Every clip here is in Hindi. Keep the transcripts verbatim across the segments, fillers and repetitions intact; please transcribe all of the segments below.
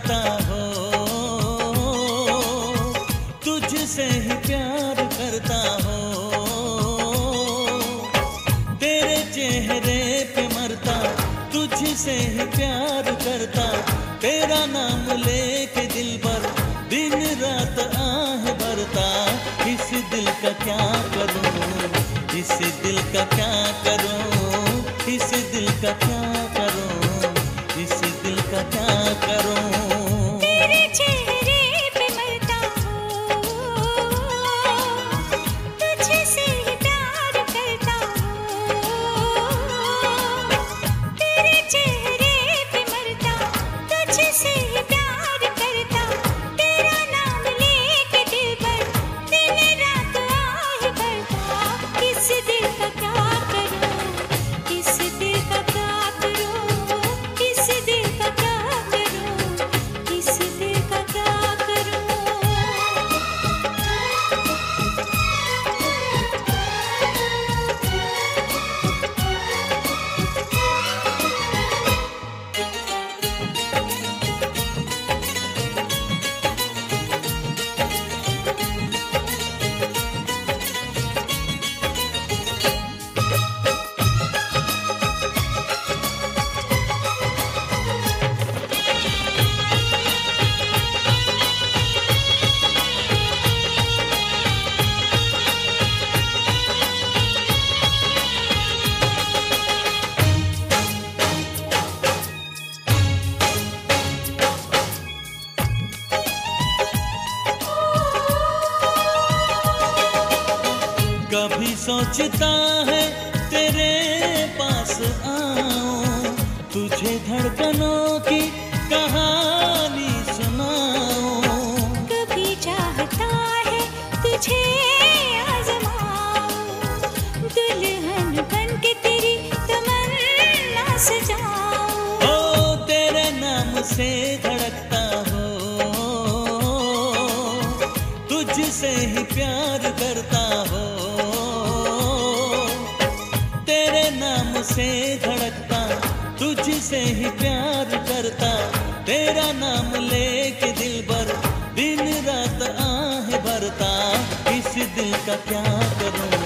करता हो, तुझसे ही प्यार करता हो। तेरे चेहरे पे मरता, तुझसे ही प्यार करता। तेरा नाम लेके दिल पर दिन रात आह भरता। इस दिल का क्या करूं, इस दिल का क्या करूं, इस दिल का क्या करूं, इस दिल का क्या करूं। तेरे चेहरे पे मरता हूं, तुझसे ही प्यार करता हूं। तेरे चेहरे पे मरता, तुझसे ही प्यार करता। तेरा नाम लेके दिल पर दिन रात आह भरता। इस दिल का क्या करूं, इस दिल का क्या करूं, इस दिल का क्या करूं, इस दिल का क्या करूं। कभी सोचता है तेरे पास आऊं, तुझे धड़कनों की कहानी सुनाऊं। कभी चाहता है तुझे आजमाऊं, दुल्हन बन के तेरी तमन्ना सजाऊं। ओ तेरे नाम से धड़कता हो, तुझसे ही प्यार करता हो। से धड़कता, तुझसे ही प्यार करता। तेरा नाम लेके दिल भर दिन रात आहें भरता। इस दिल का क्या करूं,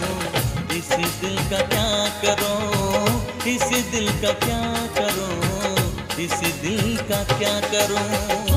इस दिल का क्या करूं, इस दिल का क्या करूं, इस दिल का क्या करूं।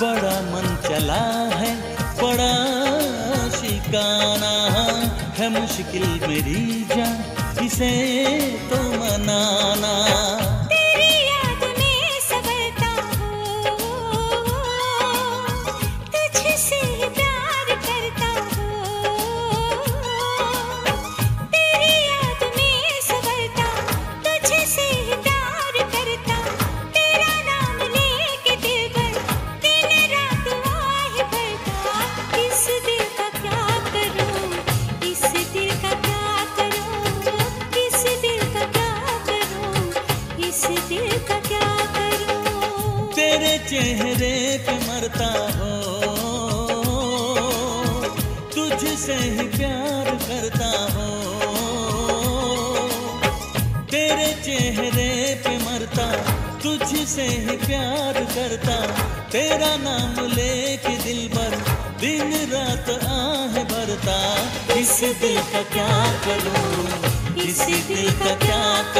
बड़ा मन चला है, बड़ा शिकाना है। मुश्किल मेरी जान, इसे तो मनाना। तेरी याद में संवरता हूं, तुझसे प्यार करता हूं। तेरी याद में संवरता, तुझसे प्यार करता। तेरा नाम लेके दिल भर तेरे चेहरे पे मरता हो, तुझसे ही प्यार करता हो। तेरे चेहरे पे मरता, तुझसे ही प्यार करता। तेरा नाम लेके दिल भर दिन रात आहें भरता। इस दिल का क्या करूं, इस दिल का क्या